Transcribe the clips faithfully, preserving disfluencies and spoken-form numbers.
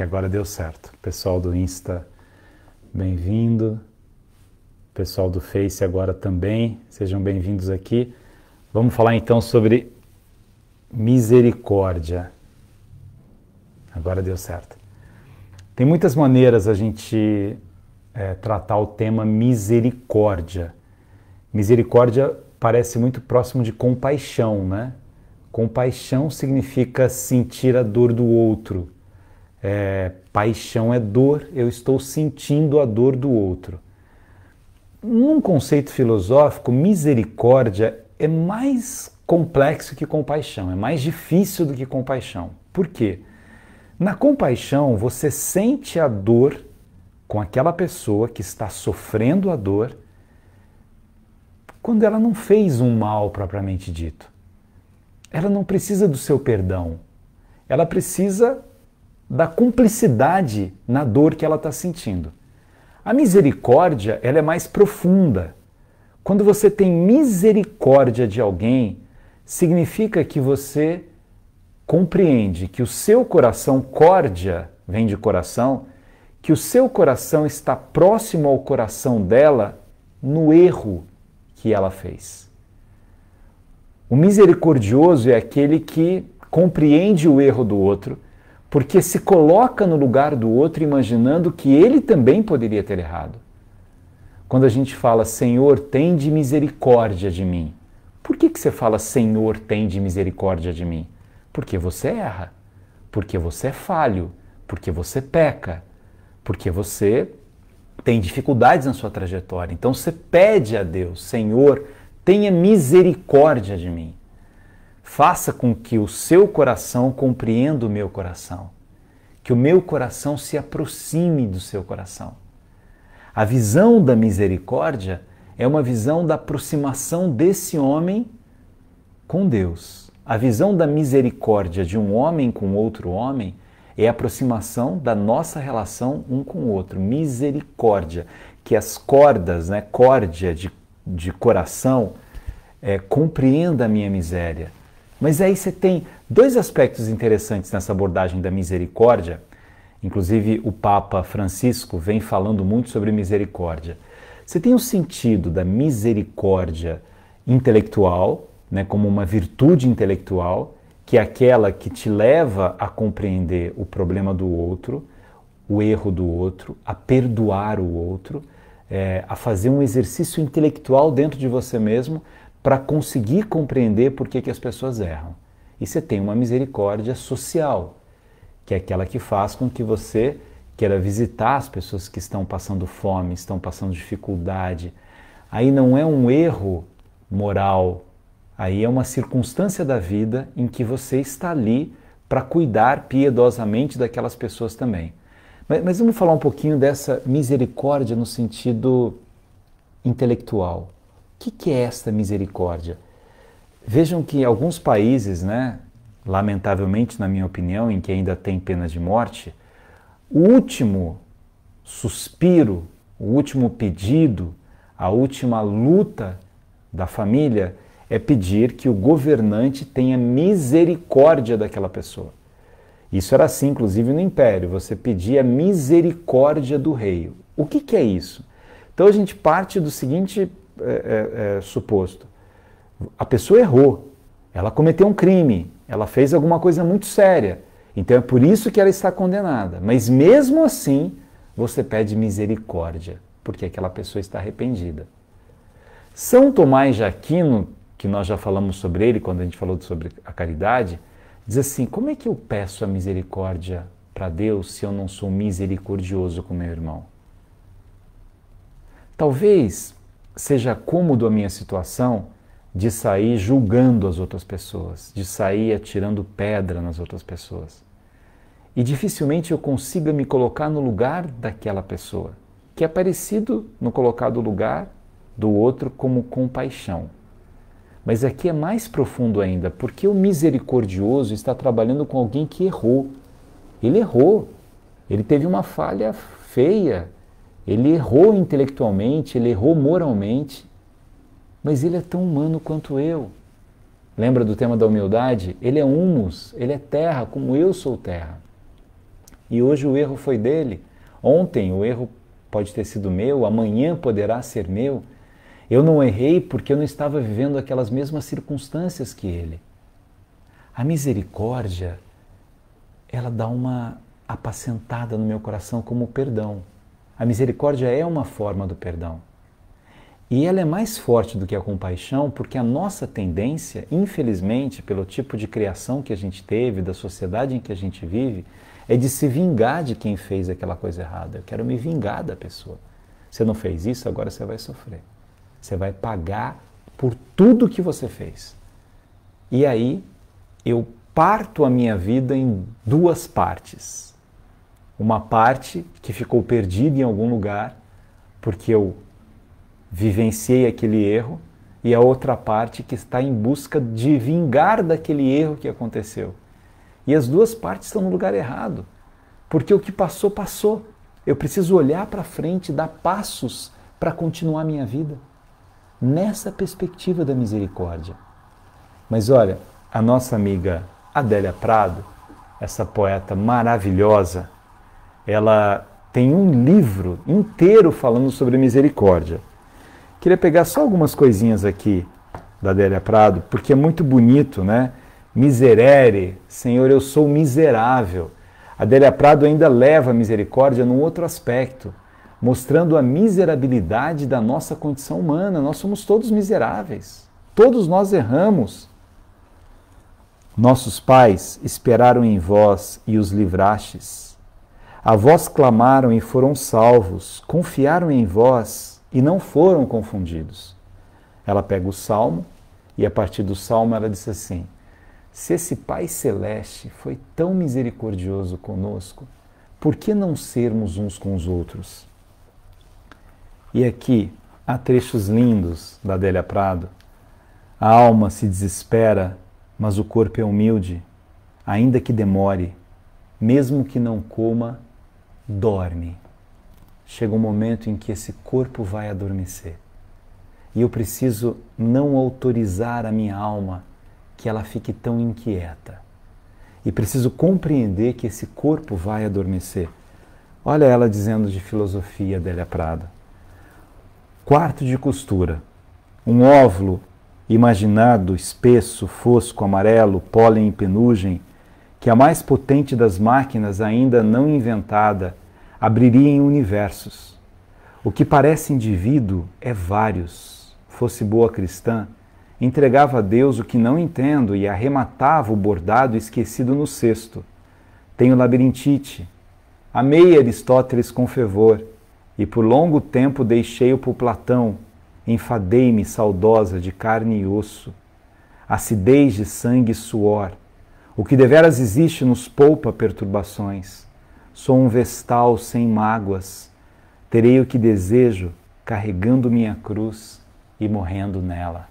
que agora deu certo. Pessoal do Insta, bem-vindo. Pessoal do Face agora também, sejam bem-vindos aqui. Vamos falar então sobre misericórdia. Agora deu certo. Tem muitas maneiras a gente é, tratar o tema misericórdia. Misericórdia parece muito próximo de compaixão, né? Compaixão significa sentir a dor do outro. É, paixão é dor, eu estou sentindo a dor do outro. Num conceito filosófico, misericórdia é mais complexo que compaixão, é mais difícil do que compaixão. Por quê? Na compaixão, você sente a dor com aquela pessoa que está sofrendo a dor quando ela não fez um mal propriamente dito. Ela não precisa do seu perdão, ela precisa da cumplicidade na dor que ela está sentindo. A misericórdia, ela é mais profunda. Quando você tem misericórdia de alguém, significa que você compreende que o seu coração, córdia, vem de coração, que o seu coração está próximo ao coração dela no erro que ela fez. O misericordioso é aquele que compreende o erro do outro, porque se coloca no lugar do outro imaginando que ele também poderia ter errado. Quando a gente fala, Senhor, tende misericórdia de mim. Por que que você fala, Senhor, tende misericórdia de mim? Porque você erra, porque você é falho, porque você peca, porque você tem dificuldades na sua trajetória. Então você pede a Deus, Senhor, tenha misericórdia de mim. Faça com que o seu coração compreenda o meu coração. Que o meu coração se aproxime do seu coração. A visão da misericórdia é uma visão da aproximação desse homem com Deus. A visão da misericórdia de um homem com outro homem é a aproximação da nossa relação um com o outro. Misericórdia, que as cordas, né, córdia de de coração, é, compreenda a minha miséria. Mas aí você tem dois aspectos interessantes nessa abordagem da misericórdia. Inclusive, o Papa Francisco vem falando muito sobre misericórdia. Você tem o sentido da misericórdia intelectual, né, como uma virtude intelectual, que é aquela que te leva a compreender o problema do outro, o erro do outro, a perdoar o outro, É, a fazer um exercício intelectual dentro de você mesmo para conseguir compreender por que que as pessoas erram. E você tem uma misericórdia social, que é aquela que faz com que você queira visitar as pessoas que estão passando fome, estão passando dificuldade. Aí não é um erro moral, aí é uma circunstância da vida em que você está ali para cuidar piedosamente daquelas pessoas também. Mas vamos falar um pouquinho dessa misericórdia no sentido intelectual. O que que é esta misericórdia? Vejam que alguns países, né, lamentavelmente, na minha opinião, em que ainda tem pena de morte, o último suspiro, o último pedido, a última luta da família é pedir que o governante tenha misericórdia daquela pessoa. Isso era assim, inclusive, no Império. Você pedia misericórdia do rei. O que que é isso? Então a gente parte do seguinte é, é, é, suposto. A pessoa errou. Ela cometeu um crime. Ela fez alguma coisa muito séria. Então é por isso que ela está condenada. Mas mesmo assim, você pede misericórdia, porque aquela pessoa está arrependida. São Tomás de Aquino, que nós já falamos sobre ele quando a gente falou sobre a caridade, diz assim, como é que eu peço a misericórdia para Deus se eu não sou misericordioso com meu irmão? Talvez seja cômodo a minha situação de sair julgando as outras pessoas, de sair atirando pedra nas outras pessoas. E dificilmente eu consiga me colocar no lugar daquela pessoa, que é parecido no colocar do lugar do outro como compaixão. Mas aqui é mais profundo ainda, porque o misericordioso está trabalhando com alguém que errou. Ele errou, ele teve uma falha feia, ele errou intelectualmente, ele errou moralmente, mas ele é tão humano quanto eu. Lembra do tema da humildade? Ele é humus, ele é terra, como eu sou terra. e hoje o erro foi dele. Ontem o erro pode ter sido meu, amanhã poderá ser meu. Eu não errei porque eu não estava vivendo aquelas mesmas circunstâncias que ele. A misericórdia, ela dá uma apacentada no meu coração como o perdão. A misericórdia é uma forma do perdão. E ela é mais forte do que a compaixão, porque a nossa tendência, infelizmente, pelo tipo de criação que a gente teve, da sociedade em que a gente vive, é de se vingar de quem fez aquela coisa errada. Eu quero me vingar da pessoa. Você não fez isso, agora você vai sofrer. Você vai pagar por tudo que você fez. E aí, eu parto a minha vida em duas partes. Uma parte que ficou perdida em algum lugar, porque eu vivenciei aquele erro, e a outra parte que está em busca de vingar daquele erro que aconteceu. E as duas partes estão no lugar errado, porque o que passou, passou. Eu preciso olhar para frente, dar passos para continuar minha vida, nessa perspectiva da misericórdia. Mas olha, a nossa amiga Adélia Prado, essa poeta maravilhosa, ela tem um livro inteiro falando sobre misericórdia. Queria pegar só algumas coisinhas aqui da Adélia Prado, porque é muito bonito, né? Miserere, Senhor, eu sou miserável. Adélia Prado ainda leva a misericórdia num outro aspecto, mostrando a miserabilidade da nossa condição humana. Nós somos todos miseráveis, todos nós erramos. Nossos pais esperaram em vós e os livrastes. A vós clamaram e foram salvos, confiaram em vós e não foram confundidos. Ela pega o Salmo e a partir do Salmo ela diz assim: se esse Pai Celeste foi tão misericordioso conosco, por que não sermos uns com os outros? E aqui há trechos lindos da Adélia Prado. A alma se desespera, mas o corpo é humilde, ainda que demore, mesmo que não coma, dorme. Chega um momento em que esse corpo vai adormecer. E eu preciso não autorizar a minha alma que ela fique tão inquieta. E preciso compreender que esse corpo vai adormecer. Olha ela dizendo de filosofia, Adélia Prado. Quarto de costura. Um óvulo imaginado, espesso, fosco, amarelo, pólen e penugem, que a mais potente das máquinas ainda não inventada abriria em universos. O que parece indivíduo é vários. Fosse boa cristã, entregava a Deus o que não entendo e arrematava o bordado esquecido no cesto. Tenho labirintite. Amei Aristóteles com fervor e por longo tempo deixei-o por Platão. Enfadei-me saudosa de carne e osso, acidez de sangue e suor. O que deveras existe nos poupa perturbações. Sou um vestal sem mágoas. Terei o que desejo, carregando minha cruz e morrendo nela.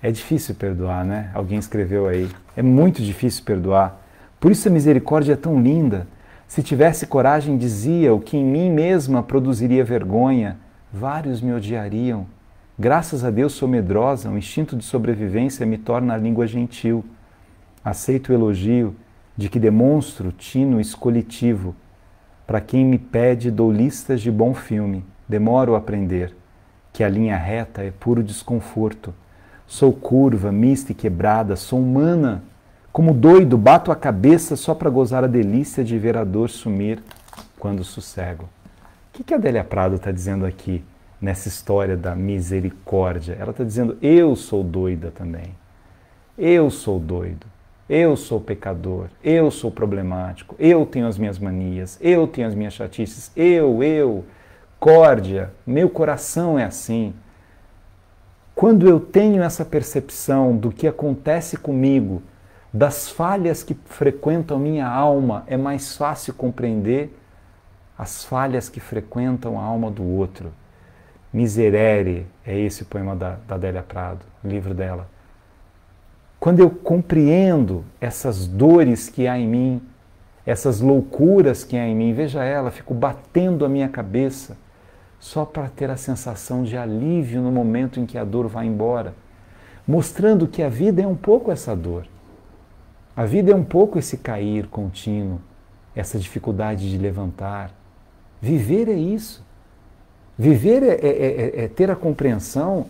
É difícil perdoar, né? Alguém escreveu aí. É muito difícil perdoar. Por isso a misericórdia é tão linda. Se tivesse coragem, dizia, o que em mim mesma produziria vergonha. Vários me odiariam. Graças a Deus sou medrosa, o instinto de sobrevivência me torna a língua gentil. Aceito o elogio de que demonstro tino escolitivo. Para quem me pede, dou listas de bom filme. Demoro a aprender que a linha reta é puro desconforto. Sou curva, mista e quebrada, sou humana. Como doido, bato a cabeça só para gozar a delícia de ver a dor sumir quando sossego. O que, que a Adélia Prado está dizendo aqui, nessa história da misericórdia? Ela está dizendo, eu sou doida também. Eu sou doido. Eu sou pecador. Eu sou problemático. Eu tenho as minhas manias. Eu tenho as minhas chatices. Eu, eu. Córdia. Meu coração é assim. Quando eu tenho essa percepção do que acontece comigo, das falhas que frequentam minha alma, é mais fácil compreender as falhas que frequentam a alma do outro. Miserere é esse o poema da, da Adélia Prado, o livro dela. Quando eu compreendo essas dores que há em mim, essas loucuras que há em mim, veja ela, fico batendo a minha cabeça só para ter a sensação de alívio no momento em que a dor vai embora, mostrando que a vida é um pouco essa dor. A vida é um pouco esse cair contínuo, essa dificuldade de levantar. Viver é isso. Viver é, é, é, é ter a compreensão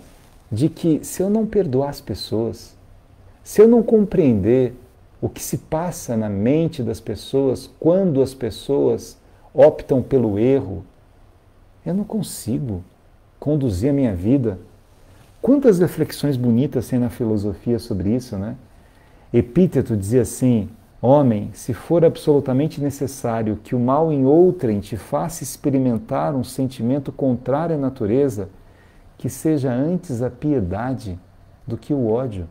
de que se eu não perdoar as pessoas, se eu não compreender o que se passa na mente das pessoas quando as pessoas optam pelo erro, eu não consigo conduzir a minha vida. Quantas reflexões bonitas tem na filosofia sobre isso, né? Epíteto dizia assim: homem, se for absolutamente necessário que o mal em outrem te faça experimentar um sentimento contrário à natureza, que seja antes a piedade do que o ódio.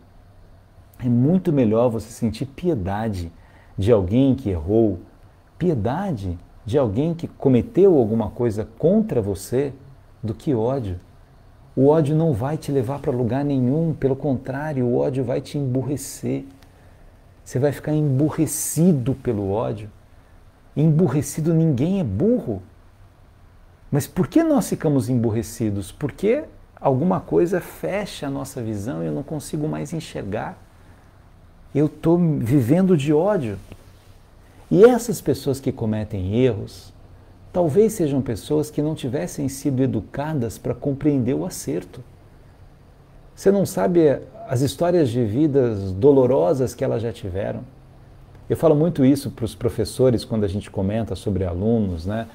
É muito melhor você sentir piedade de alguém que errou, piedade de alguém que cometeu alguma coisa contra você, do que ódio. O ódio não vai te levar para lugar nenhum, pelo contrário, o ódio vai te emburrecer. Você vai ficar emburrecido pelo ódio. Emburrecido, ninguém é burro. Mas por que nós ficamos emburrecidos? Porque alguma coisa fecha a nossa visão e eu não consigo mais enxergar. Eu estou vivendo de ódio. E essas pessoas que cometem erros, talvez sejam pessoas que não tivessem sido educadas para compreender o acerto. Você não sabe as histórias de vidas dolorosas que elas já tiveram. Eu falo muito isso para os professores quando a gente comenta sobre alunos, né?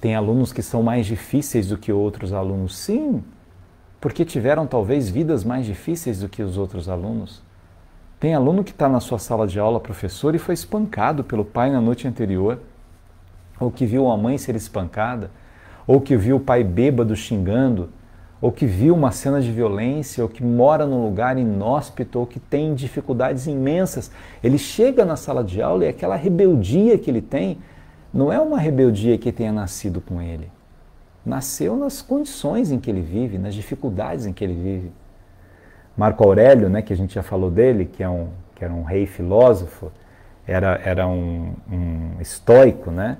Tem alunos que são mais difíceis do que outros alunos. Sim, porque tiveram talvez vidas mais difíceis do que os outros alunos. Tem aluno que está na sua sala de aula, professor, e foi espancado pelo pai na noite anterior, ou que viu a mãe ser espancada, ou que viu o pai bêbado xingando, ou que viu uma cena de violência, ou que mora num lugar inóspito, ou que tem dificuldades imensas. Ele chega na sala de aula e aquela rebeldia que ele tem não é uma rebeldia que tenha nascido com ele. Nasceu nas condições em que ele vive, nas dificuldades em que ele vive. Marco Aurélio, né, que a gente já falou dele, que, é um, que era um rei filósofo, era, era um, um estoico, né?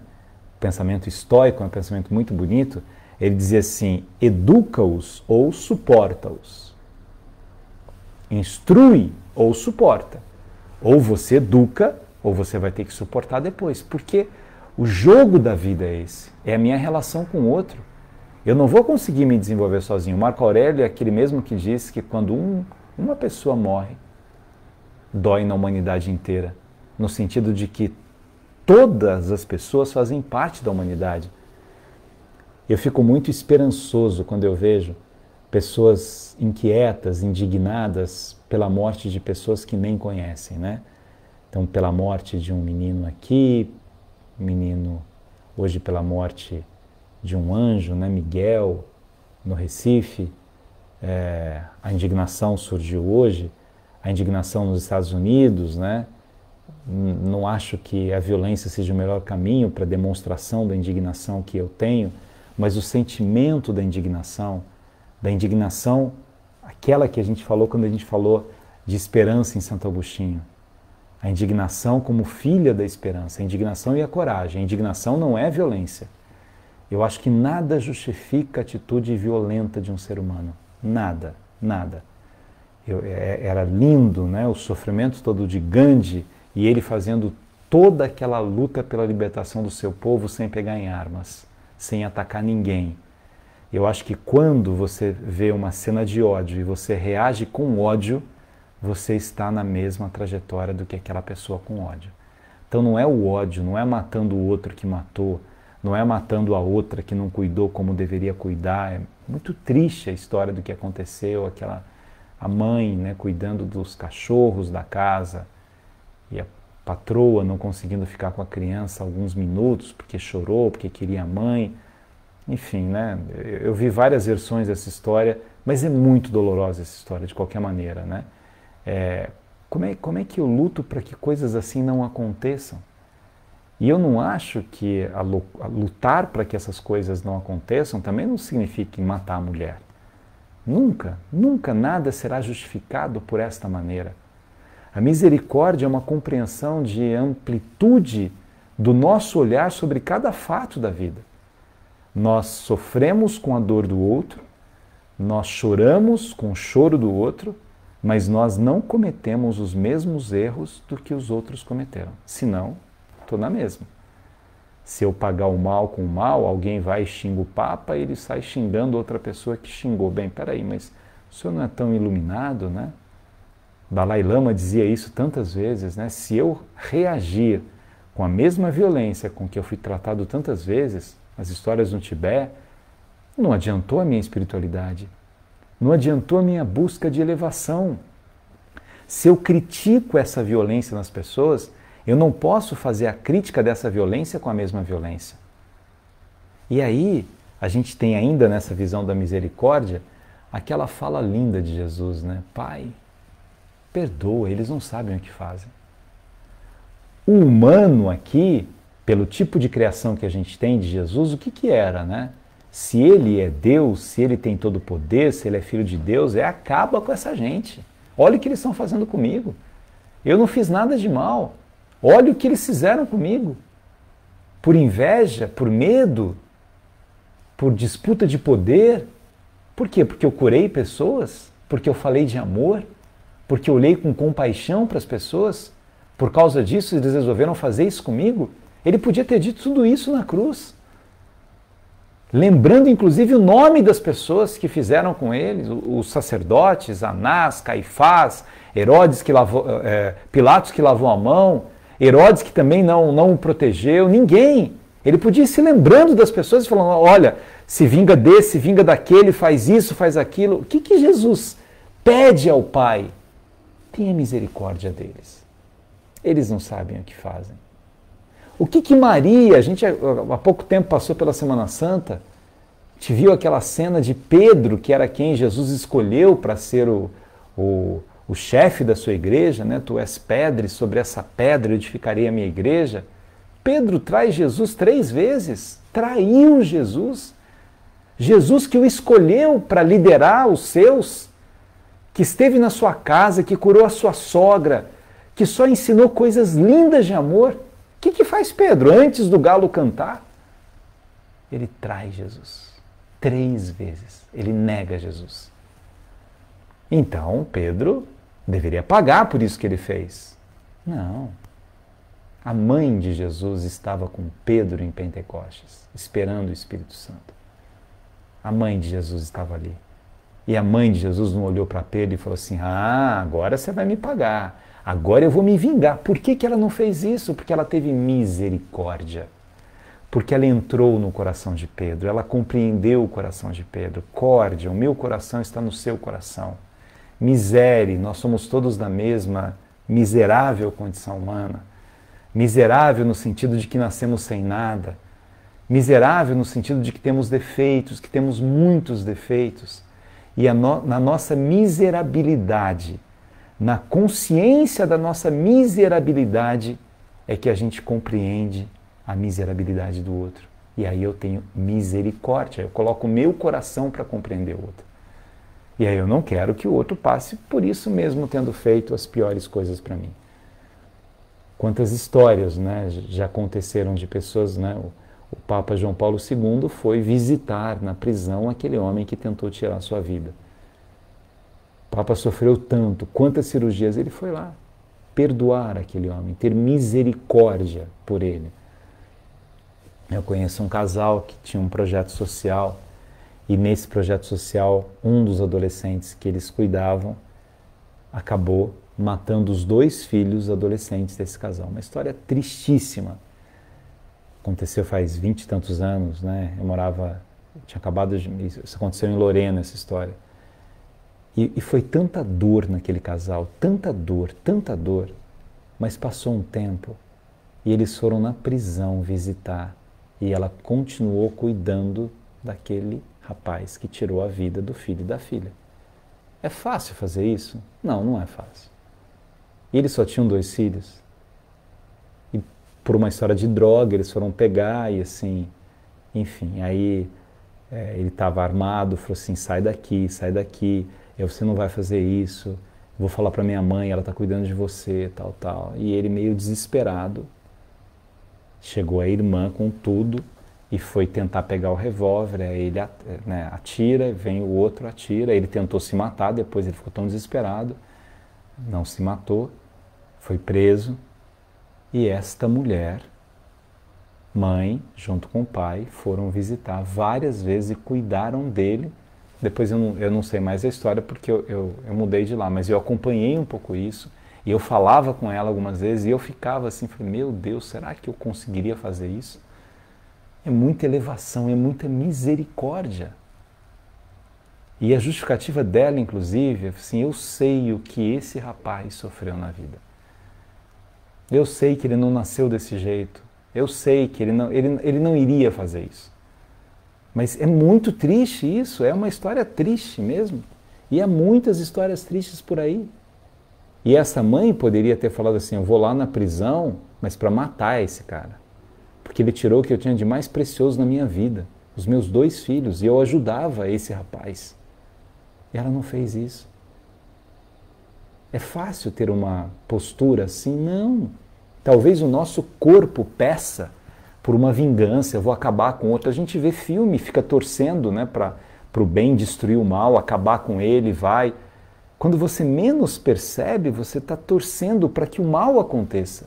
Pensamento estoico é um pensamento muito bonito. Ele dizia assim: educa-os ou suporta-os. Instrui ou suporta. Ou você educa, ou você vai ter que suportar depois. Porque o jogo da vida é esse. É a minha relação com o outro. Eu não vou conseguir me desenvolver sozinho. Marco Aurélio é aquele mesmo que disse que quando um, uma pessoa morre, dói na humanidade inteira. No sentido de que todas as pessoas fazem parte da humanidade. Eu fico muito esperançoso quando eu vejo pessoas inquietas, indignadas pela morte de pessoas que nem conhecem, né? Então, pela morte de um menino aqui, menino hoje pela morte de um anjo, né? Miguel, no Recife. É, a indignação surgiu hoje, a indignação nos Estados Unidos, né? Não acho que a violência seja o melhor caminho para a demonstração da indignação que eu tenho, mas o sentimento da indignação, da indignação, aquela que a gente falou quando a gente falou de esperança em Santo Agostinho. A indignação como filha da esperança, a indignação e a coragem. A indignação não é violência. Eu acho que nada justifica a atitude violenta de um ser humano. Nada, nada. Eu, era lindo, né? O sofrimento todo de Gandhi, e ele fazendo toda aquela luta pela libertação do seu povo sem pegar em armas, sem atacar ninguém. Eu acho que quando você vê uma cena de ódio e você reage com ódio, você está na mesma trajetória do que aquela pessoa com ódio. Então não é o ódio, não é matando o outro que matou, não é matando a outra que não cuidou como deveria cuidar. É muito triste a história do que aconteceu, aquela, a mãe, né, cuidando dos cachorros da casa, e a patroa não conseguindo ficar com a criança alguns minutos porque chorou, porque queria a mãe. Enfim, né? Eu vi várias versões dessa história, mas é muito dolorosa essa história, de qualquer maneira, né? É, como é, como é que eu luto para que coisas assim não aconteçam? E eu não acho que a, a lutar para que essas coisas não aconteçam também não signifique matar a mulher. Nunca, nunca nada será justificado por esta maneira. A misericórdia é uma compreensão de amplitude do nosso olhar sobre cada fato da vida. Nós sofremos com a dor do outro, nós choramos com o choro do outro, mas nós não cometemos os mesmos erros do que os outros cometeram. Senão, estou na mesma. Se eu pagar o mal com o mal, alguém vai e xinga o Papa e ele sai xingando outra pessoa que xingou. Bem, peraí, mas o senhor não é tão iluminado, né? Dalai Lama dizia isso tantas vezes, né? Se eu reagir com a mesma violência com que eu fui tratado tantas vezes, as histórias no Tibete, não adiantou a minha espiritualidade, não adiantou a minha busca de elevação. Se eu critico essa violência nas pessoas, eu não posso fazer a crítica dessa violência com a mesma violência. E aí, a gente tem ainda nessa visão da misericórdia, aquela fala linda de Jesus, né? Pai, perdoa, eles não sabem o que fazem. O humano aqui, pelo tipo de criação que a gente tem de Jesus, o que que era, né? Se ele é Deus, se ele tem todo o poder, se ele é filho de Deus, é acaba com essa gente. Olha o que eles estão fazendo comigo. Eu não fiz nada de mal. Olha o que eles fizeram comigo. Por inveja, por medo, por disputa de poder. Por quê? Porque eu curei pessoas, porque eu falei de amor, porque eu olhei com compaixão para as pessoas. Por causa disso, eles resolveram fazer isso comigo. Ele podia ter dito tudo isso na cruz. Lembrando, inclusive, o nome das pessoas que fizeram com eles, os sacerdotes, Anás, Caifás, Herodes que lavou, é, Pilatos que lavou a mão, Herodes que também não, não o protegeu, ninguém. Ele podia ir se lembrando das pessoas e falando, olha, se vinga desse, se vinga daquele, faz isso, faz aquilo. O que que Jesus pede ao Pai? Tenha misericórdia deles. Eles não sabem o que fazem. O que que Maria, a gente há pouco tempo passou pela Semana Santa, te viu aquela cena de Pedro, que era quem Jesus escolheu para ser o, o, o chefe da sua igreja, né? Tu és pedra, e sobre essa pedra edificarei a minha igreja. Pedro trai Jesus três vezes, traiu Jesus. Jesus que o escolheu para liderar os seus, que esteve na sua casa, que curou a sua sogra, que só ensinou coisas lindas de amor. O que que faz Pedro antes do galo cantar? Ele trai Jesus. Três vezes. Ele nega Jesus. Então, Pedro deveria pagar por isso que ele fez. Não. A mãe de Jesus estava com Pedro em Pentecostes, esperando o Espírito Santo. A mãe de Jesus estava ali. E a mãe de Jesus não olhou para Pedro e falou assim, ah, agora você vai me pagar. Agora eu vou me vingar. Por que que ela não fez isso? Porque ela teve misericórdia. Porque ela entrou no coração de Pedro. Ela compreendeu o coração de Pedro. Córdia, o meu coração está no seu coração. Misere, nós somos todos da mesma miserável condição humana. Miserável no sentido de que nascemos sem nada. Miserável no sentido de que temos defeitos, que temos muitos defeitos. E a no, na nossa miserabilidade, na consciência da nossa miserabilidade é que a gente compreende a miserabilidade do outro. E aí eu tenho misericórdia, eu coloco o meu coração para compreender o outro. E aí eu não quero que o outro passe por isso mesmo tendo feito as piores coisas para mim. Quantas histórias, né, já aconteceram de pessoas, né? O Papa João Paulo segundo foi visitar na prisão aquele homem que tentou tirar a sua vida. O Papa sofreu tanto, quantas cirurgias, ele foi lá perdoar aquele homem, ter misericórdia por ele. Eu conheço um casal que tinha um projeto social e nesse projeto social um dos adolescentes que eles cuidavam acabou matando os dois filhos adolescentes desse casal. Uma história tristíssima. Aconteceu faz vinte e tantos anos, né? Eu morava, eu tinha acabado de... Isso aconteceu em Lorena, essa história. E, e foi tanta dor naquele casal, tanta dor, tanta dor, mas passou um tempo e eles foram na prisão visitar e ela continuou cuidando daquele rapaz que tirou a vida do filho e da filha. É fácil fazer isso? Não, não é fácil. E eles só tinham dois filhos e por uma história de droga eles foram pegar e assim, enfim, aí é, ele estava armado, falou assim, sai daqui, sai daqui. Eu, você não vai fazer isso, vou falar para minha mãe, ela está cuidando de você, tal, tal. E ele meio desesperado, chegou a irmã com tudo e foi tentar pegar o revólver, aí ele, né, atira, vem o outro, atira, ele tentou se matar, depois ele ficou tão desesperado, não se matou, foi preso. E esta mulher mãe, junto com o pai, foram visitar várias vezes e cuidaram dele. Depois eu não, eu não sei mais a história porque eu, eu, eu mudei de lá, mas eu acompanhei um pouco isso e eu falava com ela algumas vezes e eu ficava assim, falei, meu Deus, será que eu conseguiria fazer isso? É muita elevação, é muita misericórdia. E a justificativa dela, inclusive, é assim, eu sei o que esse rapaz sofreu na vida. Eu sei que ele não nasceu desse jeito. Eu sei que ele não, ele, ele não iria fazer isso. Mas é muito triste isso, é uma história triste mesmo. E há muitas histórias tristes por aí. E essa mãe poderia ter falado assim, eu vou lá na prisão, mas para matar esse cara. Porque ele tirou o que eu tinha de mais precioso na minha vida, os meus dois filhos, e eu ajudava esse rapaz. E ela não fez isso. É fácil ter uma postura assim? Não. Talvez o nosso corpo peça por uma vingança, eu vou acabar com outro. A gente vê filme, fica torcendo, né, para o bem destruir o mal, acabar com ele, vai. Quando você menos percebe, você está torcendo para que o mal aconteça.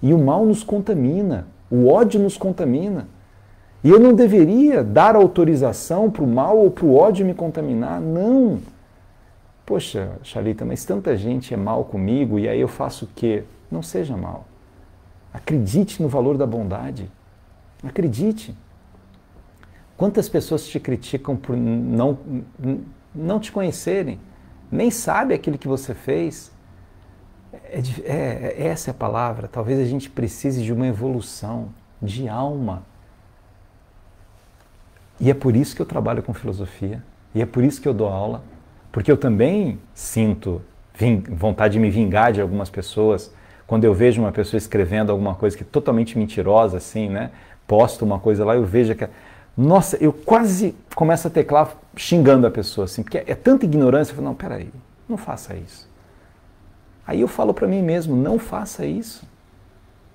E o mal nos contamina, o ódio nos contamina. E eu não deveria dar autorização para o mal ou para o ódio me contaminar, não. Poxa, Charita, mas tanta gente é mal comigo e aí eu faço o quê? Não seja mal. Acredite no valor da bondade. Acredite. Quantas pessoas te criticam por não, não te conhecerem, nem sabe aquilo que você fez. É, é, essa é a palavra. Talvez a gente precise de uma evolução de alma. E é por isso que eu trabalho com filosofia. E é por isso que eu dou aula. Porque eu também sinto vontade de me vingar de algumas pessoas. Quando eu vejo uma pessoa escrevendo alguma coisa que é totalmente mentirosa, assim, né? Posto uma coisa lá, eu vejo que... Nossa, eu quase começo a teclar xingando a pessoa, assim, porque é tanta ignorância. Eu falo, não, peraí, não faça isso. Aí eu falo para mim mesmo, não faça isso.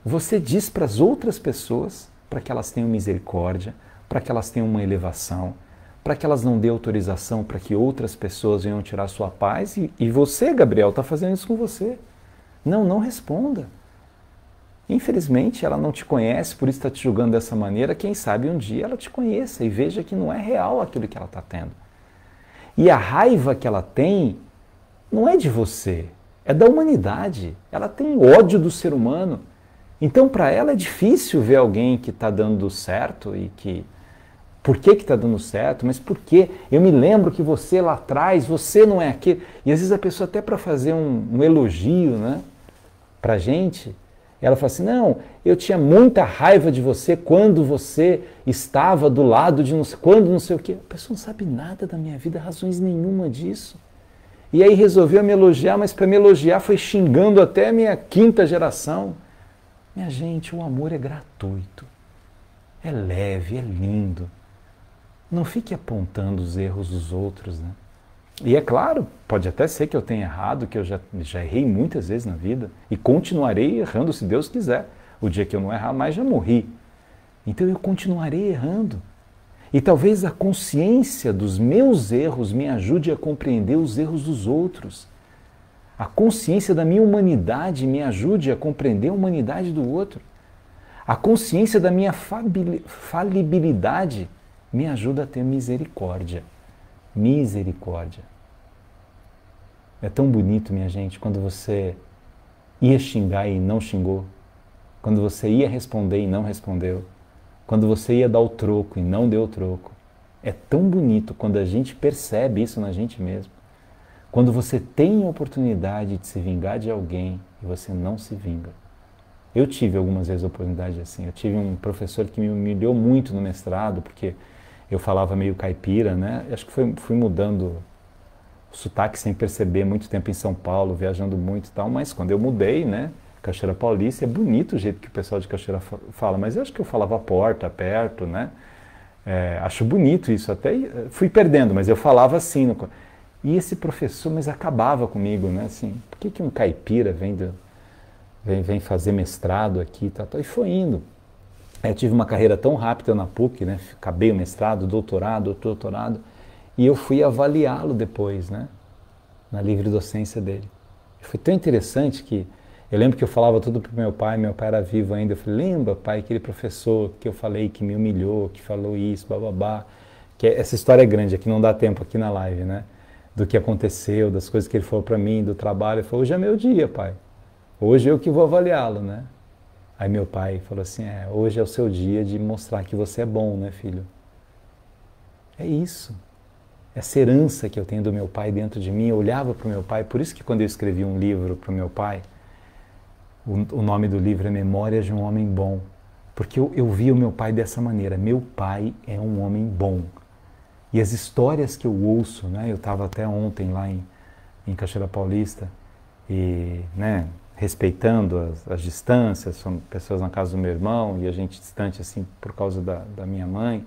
Você diz para as outras pessoas para que elas tenham misericórdia, para que elas tenham uma elevação, para que elas não dêem autorização para que outras pessoas venham tirar sua paz. E, e você, Gabriel, está fazendo isso com você. Não, não responda. Infelizmente, ela não te conhece, por isso está te julgando dessa maneira. Quem sabe um dia ela te conheça e veja que não é real aquilo que ela está tendo. E a raiva que ela tem não é de você, é da humanidade. Ela tem ódio do ser humano. Então, para ela é difícil ver alguém que está dando certo e que... Por que que está dando certo? Mas por quê? Eu me lembro que você lá atrás, você não é aquele... E às vezes a pessoa até para fazer um, um elogio, né, para a gente, ela fala assim, não, eu tinha muita raiva de você quando você estava do lado de não sei, quando não sei o quê. A pessoa não sabe nada da minha vida, razões nenhuma disso. E aí resolveu me elogiar, mas para me elogiar foi xingando até a minha quinta geração. Minha gente, o amor é gratuito, é leve, é lindo. Não fique apontando os erros dos outros, né? E é claro, pode até ser que eu tenha errado, que eu já, já errei muitas vezes na vida e continuarei errando se Deus quiser. O dia que eu não errar mais, já morri. Então eu continuarei errando. E talvez a consciência dos meus erros me ajude a compreender os erros dos outros. A consciência da minha humanidade me ajude a compreender a humanidade do outro. A consciência da minha falibilidade me ajuda a ter misericórdia. Misericórdia. É tão bonito, minha gente, quando você ia xingar e não xingou. Quando você ia responder e não respondeu. Quando você ia dar o troco e não deu o troco. É tão bonito quando a gente percebe isso na gente mesmo. Quando você tem a oportunidade de se vingar de alguém e você não se vinga. Eu tive algumas vezes oportunidades assim. Eu tive um professor que me humilhou muito no mestrado, porque... Eu falava meio caipira, né? Acho que fui, fui mudando o sotaque sem perceber, muito tempo em São Paulo, viajando muito e tal, mas quando eu mudei, né? Cachoeira Paulista, é bonito o jeito que o pessoal de Cachoeira fala, mas eu acho que eu falava porta, perto, né? É, acho bonito isso, até fui perdendo, mas eu falava assim. No... E esse professor, mas acabava comigo, né? Assim, por que que um caipira vem, do... vem, vem fazer mestrado aqui e tal, tal? E foi indo. Eu tive uma carreira tão rápida na PUC, né? Acabei o mestrado, doutorado, doutorado, e eu fui avaliá-lo depois, né? Na livre docência dele. Foi tão interessante que Eu lembro que eu falava tudo pro meu pai, meu pai era vivo ainda. Eu falei, lembra, pai, aquele professor que eu falei que me humilhou, que falou isso, bababá. Que essa história é grande, aqui não dá tempo aqui na live, né? Do que aconteceu, das coisas que ele falou pra mim, do trabalho. Ele falou, hoje é meu dia, pai. Hoje eu que vou avaliá-lo, né? Aí meu pai falou assim, é, hoje é o seu dia de mostrar que você é bom, né, filho? É isso. Essa herança que eu tenho do meu pai dentro de mim, eu olhava para o meu pai, por isso que quando eu escrevi um livro para o meu pai, o, o nome do livro é Memórias de um Homem Bom, porque eu, eu via o meu pai dessa maneira, meu pai é um homem bom. E as histórias que eu ouço, né, eu estava até ontem lá em, em Cachoeira Paulista, e, né, respeitando as, as distâncias, são pessoas na casa do meu irmão, e a gente distante assim por causa da, da minha mãe,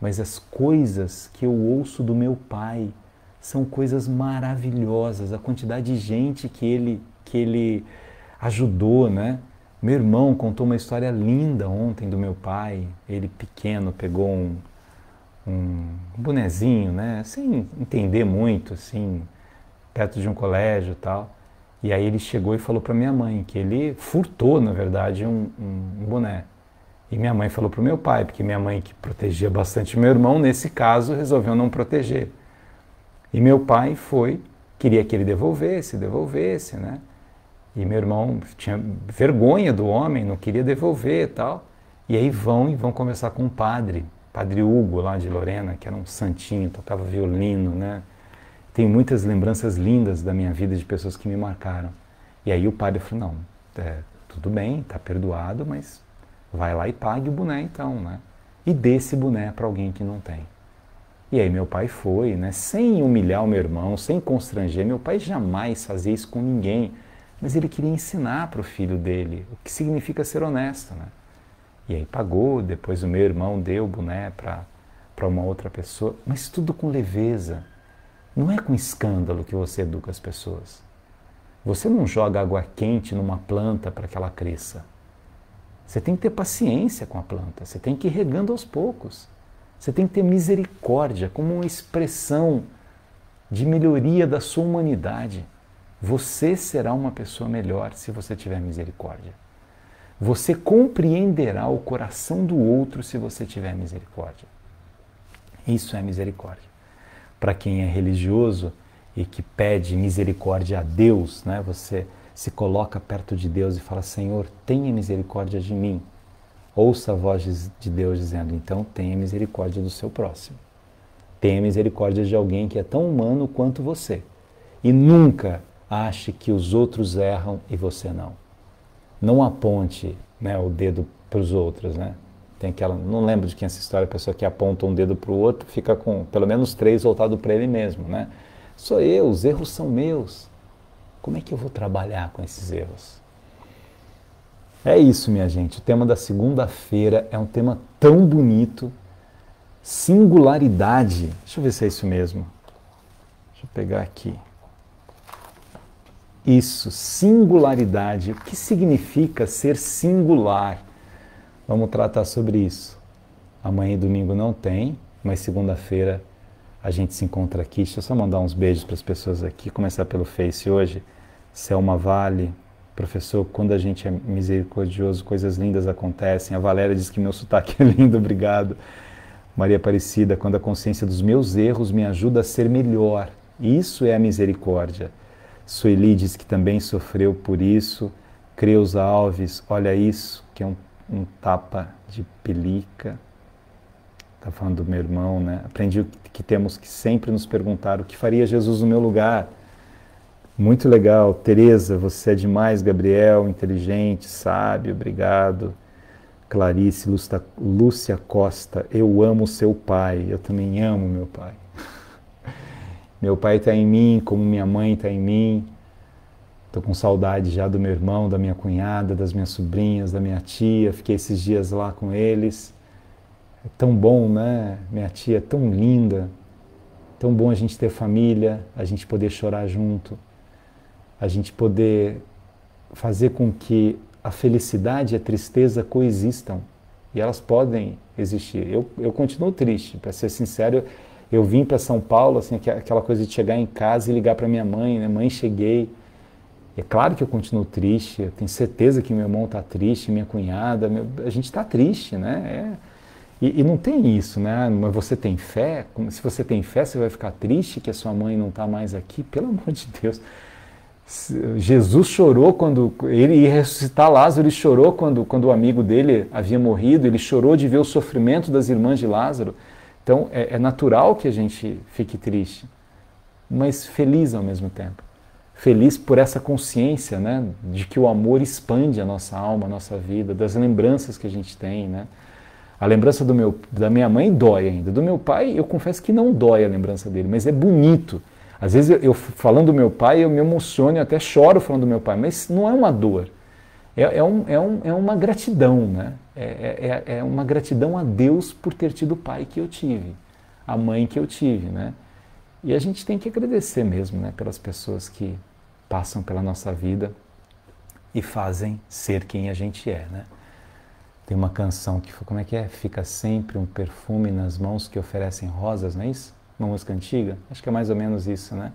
mas as coisas que eu ouço do meu pai são coisas maravilhosas, a quantidade de gente que ele, que ele ajudou, né? Meu irmão contou uma história linda ontem do meu pai, ele pequeno pegou um, um bonezinho, né? Sem entender muito, assim, perto de um colégio e tal, e aí ele chegou e falou para minha mãe que ele furtou, na verdade, um, um, um boné. E minha mãe falou para o meu pai, porque minha mãe, que protegia bastante meu irmão, nesse caso resolveu não proteger. E meu pai foi, queria que ele devolvesse, devolvesse, né? E meu irmão tinha vergonha do homem, não queria devolver e tal. E aí vão e vão conversar com o padre, padre Hugo lá de Lorena, que era um santinho, tocava violino, né? Tenho muitas lembranças lindas da minha vida de pessoas que me marcaram. E aí o padre falou, não, é, tudo bem, tá perdoado, mas... vai lá e pague o boné então, né? E dê esse boné para alguém que não tem. E aí meu pai foi, né? Sem humilhar o meu irmão, sem constranger. Meu pai jamais fazia isso com ninguém. Mas ele queria ensinar para o filho dele o que significa ser honesto, né? E aí pagou, depois o meu irmão deu o boné para uma outra pessoa. Mas tudo com leveza. Não é com escândalo que você educa as pessoas. Você não joga água quente numa planta para que ela cresça. Você tem que ter paciência com a planta, você tem que ir regando aos poucos. Você tem que ter misericórdia como uma expressão de melhoria da sua humanidade. Você será uma pessoa melhor se você tiver misericórdia. Você compreenderá o coração do outro se você tiver misericórdia. Isso é misericórdia. Para quem é religioso e que pede misericórdia a Deus, né, você... se coloca perto de Deus e fala, Senhor, tenha misericórdia de mim. Ouça a voz de Deus dizendo, então tenha misericórdia do seu próximo. Tenha misericórdia de alguém que é tão humano quanto você. E nunca ache que os outros erram e você não. Não aponte, né, o dedo para os outros, né? Tem aquela, não lembro de quem é essa história, a pessoa que aponta um dedo para o outro fica com pelo menos três voltado para ele mesmo, né? Sou eu, os erros são meus. Como é que eu vou trabalhar com esses erros? É isso, minha gente. O tema da segunda-feira é um tema tão bonito. Singularidade. Deixa eu ver se é isso mesmo. Deixa eu pegar aqui. Isso, singularidade. O que significa ser singular? Vamos tratar sobre isso. Amanhã e domingo não tem, mas segunda-feira a gente se encontra aqui. Deixa eu só mandar uns beijos para as pessoas aqui. Começar pelo Face hoje. Selma Vale, professor, quando a gente é misericordioso, coisas lindas acontecem. A Valéria diz que meu sotaque é lindo, obrigado. Maria Aparecida, quando a consciência dos meus erros me ajuda a ser melhor. Isso é a misericórdia. Sueli diz que também sofreu por isso. Creuza Alves, olha isso, que é um, um tapa de pelica. Está falando do meu irmão, né? Aprendi que temos que sempre nos perguntar o que faria Jesus no meu lugar. Muito legal, Tereza, você é demais, Gabriel, inteligente, sábio, obrigado. Clarice, Lúcia, Lúcia Costa, eu amo seu pai, eu também amo meu pai. Meu pai está em mim, como minha mãe está em mim. Estou com saudade já do meu irmão, da minha cunhada, das minhas sobrinhas, da minha tia, fiquei esses dias lá com eles. É tão bom, né? Minha tia é tão linda, tão bom a gente ter família, a gente poder chorar junto, a gente poder fazer com que a felicidade e a tristeza coexistam. E elas podem existir. Eu, eu continuo triste, para ser sincero, eu, eu vim para São Paulo, assim, aquela coisa de chegar em casa e ligar para minha mãe, né? Mãe, cheguei. É claro que eu continuo triste, eu tenho certeza que meu irmão está triste, minha cunhada, meu, a gente está triste, né? É, e, e não tem isso, né? Mas você tem fé? Se você tem fé, você vai ficar triste que a sua mãe não está mais aqui? Pelo amor de Deus! Jesus chorou quando ele ia ressuscitar Lázaro, ele chorou quando, quando o amigo dele havia morrido, ele chorou de ver o sofrimento das irmãs de Lázaro. Então é, é natural que a gente fique triste, mas feliz ao mesmo tempo. Feliz por essa consciência, né, de que o amor expande a nossa alma, a nossa vida, das lembranças que a gente tem, né? A lembrança do meu, da minha mãe dói ainda, do meu pai eu confesso que não dói a lembrança dele, mas é bonito. Às vezes, eu, eu falando do meu pai, eu me emociono, eu até choro falando do meu pai, mas não é uma dor, é, é, um, é, um, é uma gratidão, né? É, é, é uma gratidão a Deus por ter tido o pai que eu tive, a mãe que eu tive, né? E a gente tem que agradecer mesmo, né, pelas pessoas que passam pela nossa vida e fazem ser quem a gente é, né? Tem uma canção que, como é que é? Fica sempre um perfume nas mãos que oferecem rosas, não é isso? Uma música antiga, acho que é mais ou menos isso, né?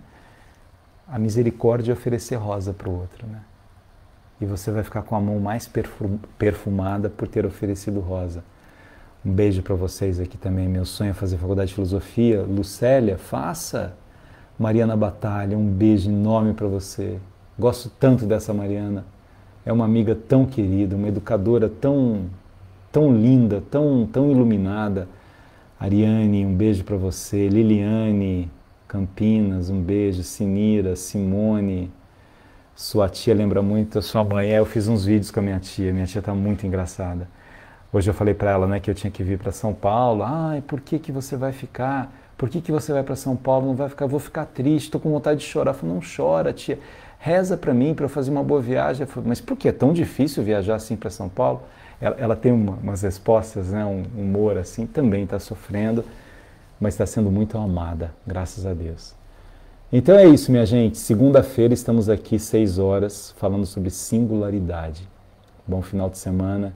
A misericórdia é oferecer rosa para o outro, né? E você vai ficar com a mão mais perfumada por ter oferecido rosa. Um beijo para vocês aqui também. Meu sonho é fazer faculdade de filosofia. Lucélia, faça! Mariana Batalha, um beijo enorme para você. Gosto tanto dessa Mariana. É uma amiga tão querida, uma educadora tão, tão linda, tão, tão iluminada. Ariane, um beijo para você. Liliane, Campinas, um beijo. Sinira, Simone, sua tia lembra muito a sua mãe. É, eu fiz uns vídeos com a minha tia, minha tia está muito engraçada. Hoje eu falei para ela, né, que eu tinha que vir para São Paulo. Ai, por que que você vai ficar? Por que que você vai para São Paulo? Não vai ficar? Vou ficar triste, estou com vontade de chorar. Eu falei, não chora, tia. Reza para mim para eu fazer uma boa viagem. Eu falei, mas por que é tão difícil viajar assim para São Paulo? Ela, ela tem uma, umas respostas, né, um humor assim, também está sofrendo, mas está sendo muito amada, graças a Deus. Então é isso, minha gente. Segunda-feira estamos aqui, seis horas, falando sobre singularidade. Bom final de semana.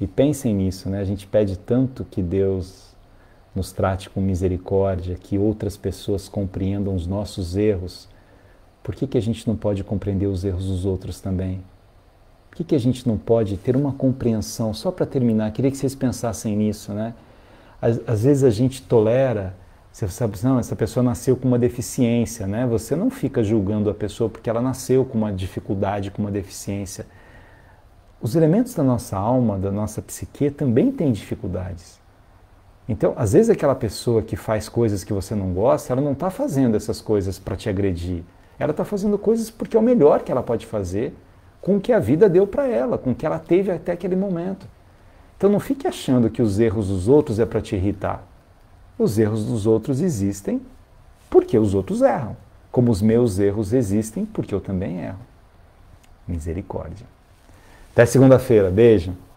E pensem nisso, né? A gente pede tanto que Deus nos trate com misericórdia, que outras pessoas compreendam os nossos erros. Por que que a gente não pode compreender os erros dos outros também? Por que que a gente não pode ter uma compreensão? Só para terminar, queria que vocês pensassem nisso, né? Às, às vezes a gente tolera, você sabe, não, essa pessoa nasceu com uma deficiência, né? Você não fica julgando a pessoa porque ela nasceu com uma dificuldade, com uma deficiência. Os elementos da nossa alma, da nossa psique, também têm dificuldades. Então, às vezes aquela pessoa que faz coisas que você não gosta, ela não está fazendo essas coisas para te agredir. Ela está fazendo coisas porque é o melhor que ela pode fazer, com o que a vida deu para ela, com o que ela teve até aquele momento. Então não fique achando que os erros dos outros é para te irritar. Os erros dos outros existem porque os outros erram, como os meus erros existem porque eu também erro. Misericórdia. Até segunda-feira. Beijo.